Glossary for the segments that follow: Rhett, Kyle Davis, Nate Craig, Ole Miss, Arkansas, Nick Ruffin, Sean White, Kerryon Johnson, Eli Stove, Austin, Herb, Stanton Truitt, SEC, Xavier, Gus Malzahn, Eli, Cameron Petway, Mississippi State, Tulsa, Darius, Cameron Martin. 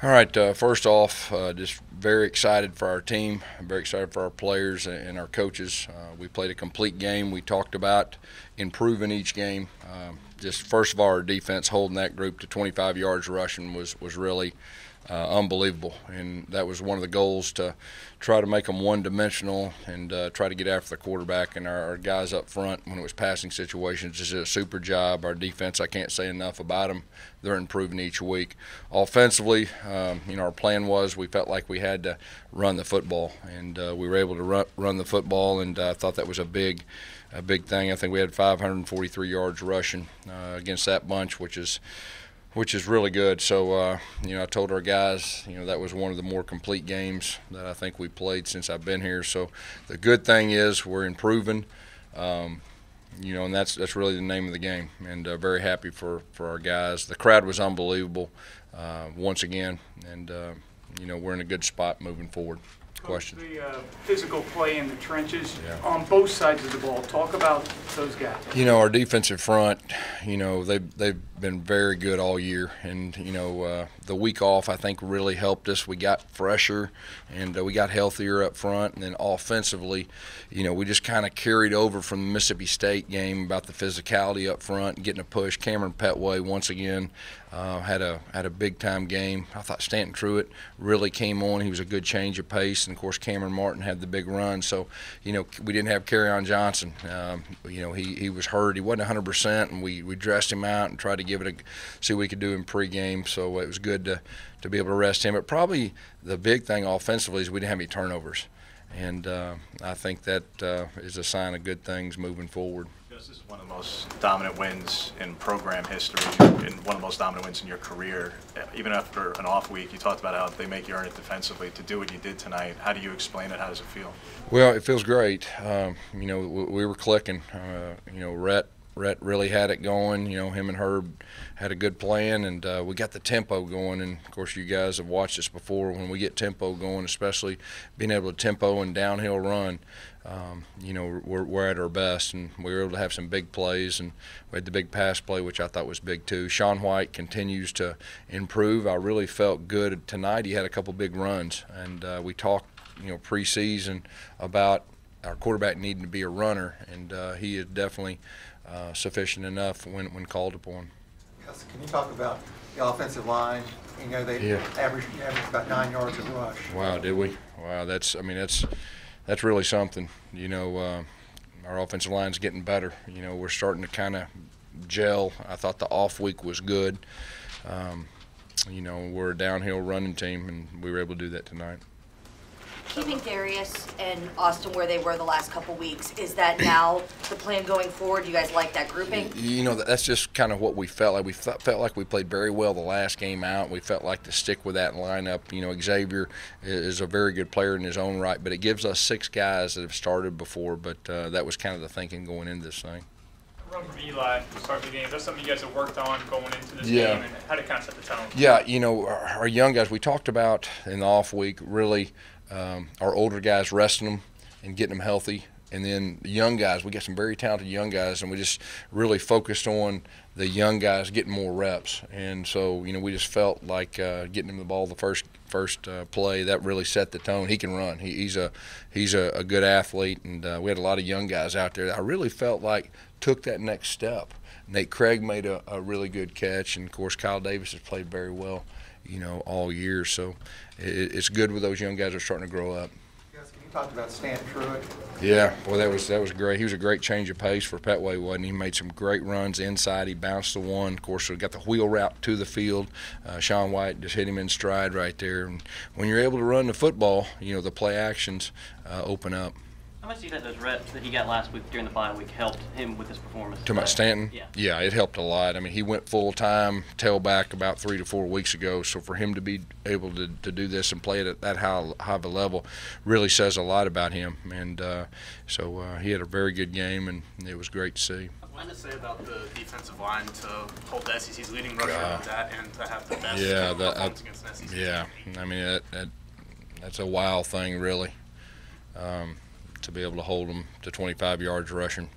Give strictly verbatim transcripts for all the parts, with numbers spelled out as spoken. All right, uh, first off, uh, just very excited for our team. I'm very excited for our players and our coaches. Uh, we played a complete game. We talked about improving each game. Um, just first of all, our defense holding that group to twenty-five yards rushing was, was really uh, unbelievable. And that was one of the goals, to try to make them one-dimensional and uh, try to get after the quarterback. And our, our guys up front, when it was passing situations, just did a super job. Our defense, I can't say enough about them. They're improving each week. Offensively, um, you know, our plan was we felt like we had to run the football, and uh, we were able to run, run the football, and I uh, thought that was a big, a big thing. I think we had five hundred forty-three yards rushing uh, against that bunch, which is, which is really good. So, uh, you know, I told our guys, you know, that was one of the more complete games that I think we played since I've been here. So, the good thing is we're improving. Um, You know, and that's that's really the name of the game, and uh, very happy for, for our guys. The crowd was unbelievable uh, once again, and, uh, you know, we're in a good spot moving forward. Questions? The uh, physical play in the trenches, yeah, on both sides of the ball. Talk about those guys. You know, our defensive front, you know, they've, they've been very good all year. And, you know, uh, the week off, I think, really helped us. We got fresher, and uh, we got healthier up front. And then offensively, you know, we just kind of carried over from the Mississippi State game about the physicality up front and getting a push. Cameron Petway, once again, uh, had a had a big-time game. I thought Stanton Truitt really came on. He was a good change of pace. And, of course, Cameron Martin had the big run. So, you know, we didn't have Kerryon Johnson. Um, you know, he, he was hurt. He wasn't one hundred percent, and we, we dressed him out and tried to give it a – see what we could do in pregame. So it was good to, to be able to rest him. But probably the big thing offensively is we didn't have any turnovers. And uh, I think that uh, is a sign of good things moving forward. This is one of the most dominant wins in program history, and one of the most dominant wins in your career. Even after an off week, you talked about how they make you earn it defensively. To do what you did tonight, how do you explain it? How does it feel? Well, it feels great. Um, you know, we, we were clicking. Uh, you know, Rhett, Rhett really had it going. You know, him and Herb had a good plan, and uh, we got the tempo going. And, of course, you guys have watched this before. When we get tempo going, especially being able to tempo and downhill run, Um, you know, we're, we're at our best, and we were able to have some big plays, and we had the big pass play, which I thought was big too. Sean White continues to improve. I really felt good tonight. He had a couple big runs, and uh, we talked, you know, preseason about our quarterback needing to be a runner, and uh, he is definitely uh, sufficient enough when, when called upon. Yes, can you talk about the offensive line? You know, they yeah. averaged, averaged about nine yards a rush. Wow, did we? Wow, that's, I mean, that's – that's really something. You know, uh, our offensive line's getting better. You know, we're starting to kind of gel. I thought the off week was good. Um, you know, we're a downhill running team, and we were able to do that tonight. Keeping Darius and Austin where they were the last couple weeks, is that now the plan going forward? Do you guys like that grouping? You know, that's just kind of what we felt like. We felt like we played very well the last game out. We felt like to stick with that lineup. You know, Xavier is a very good player in his own right, but it gives us six guys that have started before, but uh, that was kind of the thinking going into this thing. Run from Eli to start the game. That's something you guys have worked on going into this yeah. game, and how to kind of set the tone. Yeah, you know, our, our young guys, we talked about in the off week, really um, our older guys resting them and getting them healthy. And then the young guys, we got some very talented young guys, and we just really focused on the young guys getting more reps. And so, you know, we just felt like uh, getting him the ball the first first uh, play, that really set the tone. He can run. He, he's a he's a, a good athlete, and uh, we had a lot of young guys out there that I really felt like took that next step. Nate Craig made a, a really good catch, and, of course, Kyle Davis has played very well, you know, all year. So it, it's good when those young guys are starting to grow up. Talked about Stan Truitt. Yeah, well, that was that was great. He was a great change of pace for Petway, wasn't he? He made some great runs inside. He bounced the one. Of course, we got the wheel route to the field. Uh, Sean White just hit him in stride right there. And when you're able to run the football, you know, the play actions uh, open up. How much do you think those reps that he got last week during the bye week helped him with his performance? To my Stanton? Yeah. Yeah, it helped a lot. I mean, he went full-time tailback about three to four weeks ago, so for him to be able to, to do this and play it at that high, high of a level really says a lot about him. And uh, so uh, he had a very good game, and it was great to see. What did you say about the defensive line to hold the S E C's leading rusher uh, at that and to have the best yeah, that, performance I, against the S E C? Yeah, I mean, that, that, that's a wild thing, really. Um, to be able to hold them to twenty-five yards rushing.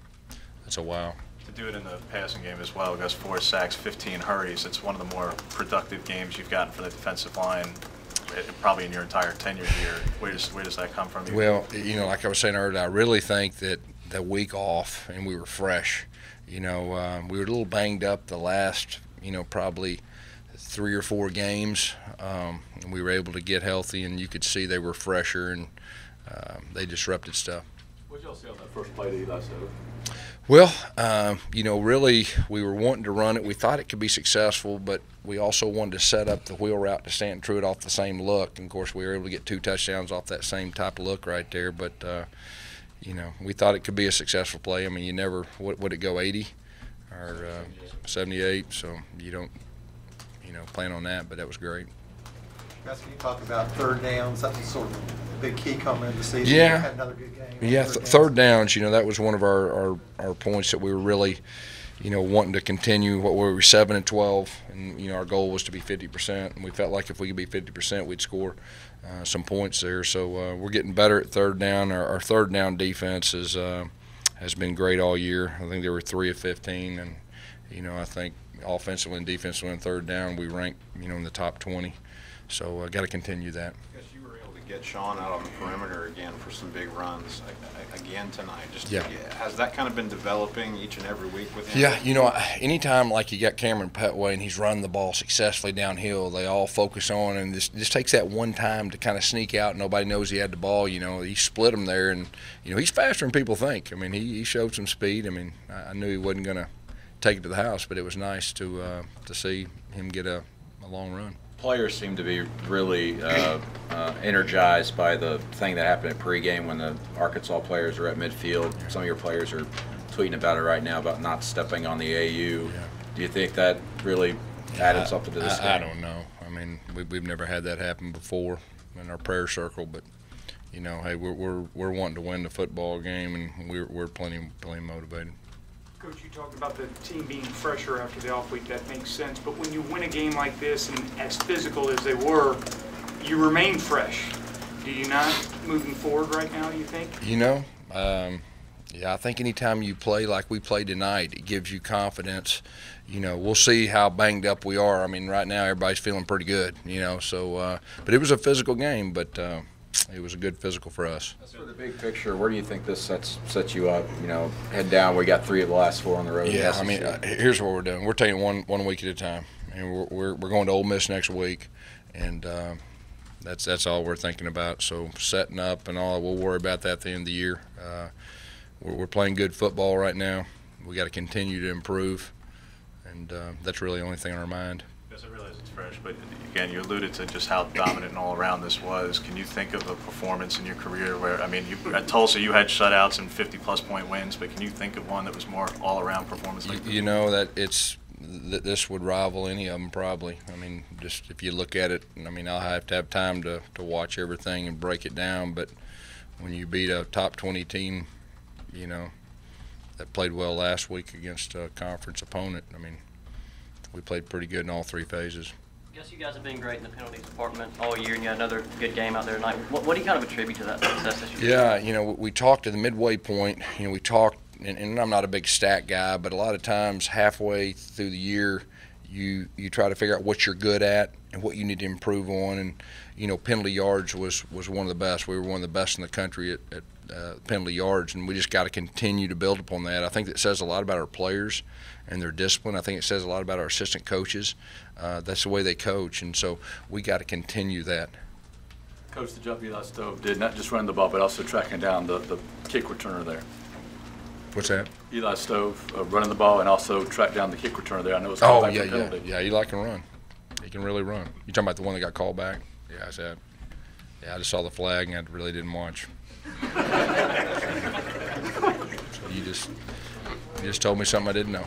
That's a wow. to do it in the passing game as well. Gus, four sacks, fifteen hurries. It's one of the more productive games you've gotten for the defensive line, probably in your entire tenure here. Where does, where does that come from? Well, you know, like I was saying earlier, I really think that the week off and we were fresh. You know, um, we were a little banged up the last, you know, probably three or four games. Um, and we were able to get healthy, and you could see they were fresher, and um, they disrupted stuff. What did y'all see on that first play to Eli Stove? Well, um, you know, really we were wanting to run it. We thought it could be successful, but we also wanted to set up the wheel route to Stanton Truitt off the same look. And, of course, we were able to get two touchdowns off that same type of look right there. But, uh, you know, we thought it could be a successful play. I mean, you never – what would it go, eighty or uh, seventy-eight? So you don't, you know, plan on that, but that was great. Gus, can you talk about third downs? That's sort of a big key coming into the season. Yeah. Had another good game. Yeah, third downs. third downs, you know, that was one of our, our, our points that we were really, you know, wanting to continue. What we were seven and twelve, and, you know, our goal was to be fifty percent. And we felt like if we could be fifty percent, we'd score uh, some points there. So uh, we're getting better at third down. Our, our third down defense is, uh, has been great all year. I think they were three of fifteen. And, you know, I think offensively and defensively on third down, we ranked, you know, in the top twenty. So I uh, got to continue that. I guess you were able to get Sean out on the perimeter again for some big runs I, I, again tonight. Just yeah. Yeah, has that kind of been developing each and every week with him? Yeah, you know, anytime like you got Cameron Petway and he's running the ball successfully downhill, they all focus on, and this just takes that one time to kind of sneak out. And nobody knows he had the ball. You know, he split him there, and you know he's faster than people think. I mean, he, he showed some speed. I mean, I, I knew he wasn't going to take it to the house, but it was nice to uh, to see him get a, a long run. Players seem to be really uh, uh, energized by the thing that happened in pregame when the Arkansas players are at midfield. Some of your players are tweeting about it right now about not stepping on the A U. Yeah. Do you think that really added I, something to this I, game? I don't know. I mean, we, we've never had that happen before in our prayer circle, but you know, hey, we're we're, we're wanting to win the football game, and we're we're plenty plenty motivated. Coach, you talked about the team being fresher after the off week. That makes sense. But when you win a game like this, and as physical as they were, you remain fresh. Do you not, moving forward right now, you think? You know, um, yeah, I think anytime you play like we played tonight, it gives you confidence. You know, we'll see how banged up we are. I mean, right now everybody's feeling pretty good, you know. So, uh, but it was a physical game, but uh, it was a good physical for us. As for the big picture, where do you think this sets sets you up? You know, head down. We got three of the last four on the road. Yeah, I mean, uh, here's what we're doing. We're taking one one week at a time, and we're we're, we're going to Ole Miss next week, and uh, that's that's all we're thinking about. So setting up and all, we'll worry about that at the end of the year. Uh, we're, we're playing good football right now. We got to continue to improve, and uh, that's really the only thing on our mind. Yes, I realize it's fresh, but again, you alluded to just how dominant and all around this was. Can you think of a performance in your career where, I mean, you, at Tulsa you had shutouts and fifty-plus point wins, but can you think of one that was more all-around performance? Like you, you know, that it's th this would rival any of them probably. I mean, just if you look at it, I mean, I'll have to have time to, to watch everything and break it down, but when you beat a top twenty team, you know, that played well last week against a conference opponent, I mean, we played pretty good in all three phases. I guess you guys have been great in the penalties department all year, and you had another good game out there tonight. What, what do you kind of attribute to that success this year? Yeah, you know, we talked at the midway point. You know, we talked, and, and I'm not a big stat guy, but a lot of times halfway through the year, you you try to figure out what you're good at and what you need to improve on. And, you know, penalty yards was, was one of the best. We were one of the best in the country at, at uh, penalty yards, and we just got to continue to build upon that. I think that says a lot about our players and their discipline. I think it says a lot about our assistant coaches. Uh, that's the way they coach, and so we got to continue that. Coach, the job Eli Stove did, not just running the ball, but also tracking down the, the kick returner there. What's that? Eli Stove uh, running the ball and also track down the kick returner there. I know it's called oh, back yeah, for penalty. Yeah, yeah, Eli can run. He can really run. You talking about the one that got called back? Yeah, I said. Yeah, I just saw the flag and I really didn't watch. So you just you just told me something I didn't know.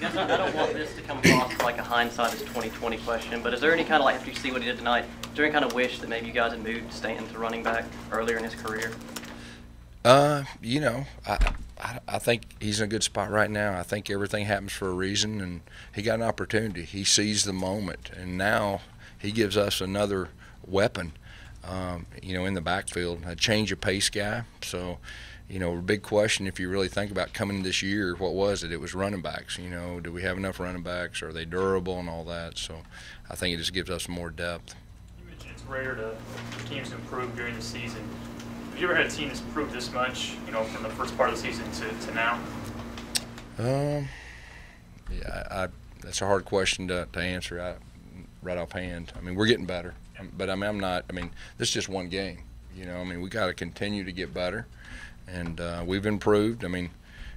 Yes, I don't want this to come across like a hindsight is twenty twenty question, but is there any kind of, like, after you see what he did tonight, is there any kind of wish that maybe you guys had moved Stanton to running back earlier in his career? Uh, you know, I, I I think he's in a good spot right now. I think everything happens for a reason, and he got an opportunity. He seized the moment, and now he gives us another weapon, um, you know, in the backfield, a change of pace guy. So, you know, a big question if you really think about coming this year, what was it? It was running backs. You know, do we have enough running backs? Are they durable and all that? So I think it just gives us more depth. You mentioned it's rare to teams improve during the season. Have you ever had a team that's improved this much, you know, from the first part of the season to, to now? Um, yeah, I, I, that's a hard question to, to answer I, right offhand. I mean, we're getting better. But, I mean, I'm not – I mean, this is just one game. You know, I mean, we got to continue to get better. And uh, we've improved. I mean,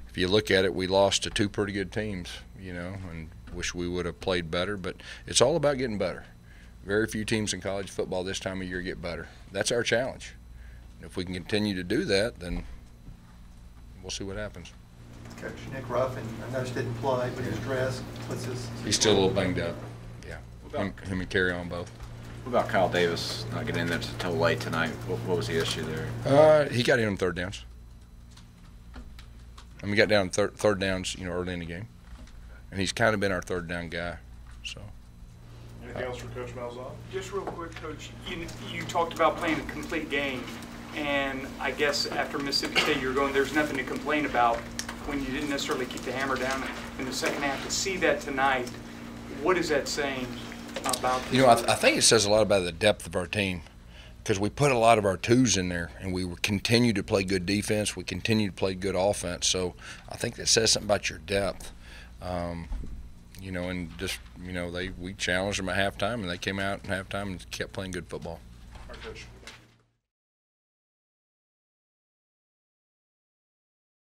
if you look at it, we lost to two pretty good teams, you know, and wish we would have played better. But it's all about getting better. Very few teams in college football this time of year get better. That's our challenge. And if we can continue to do that, then we'll see what happens. Coach Nick Ruffin, I noticed didn't play, but he's dressed. What's his – He's still a little banged up. Yeah. Him, him and Kerryon both. What about Kyle Davis not getting in there until late tonight? What, what was the issue there? Uh, he got in on third downs. I mean, we got down third, third downs, you know, early in the game, and he's kind of been our third down guy. So. Anything uh, else for Coach Malzahn? Just real quick, Coach. You, you talked about playing a complete game, and I guess after Mississippi State, you were going. There's nothing to complain about when you didn't necessarily keep the hammer down in the second half. To see that tonight, what is that saying about? You know, I, th I think it says a lot about the depth of our team. Because we put a lot of our twos in there, and we continue to play good defense. We continue to play good offense. So I think that says something about your depth, um, you know. And just you know, they we challenged them at halftime, and they came out at halftime and kept playing good football. All right, Coach.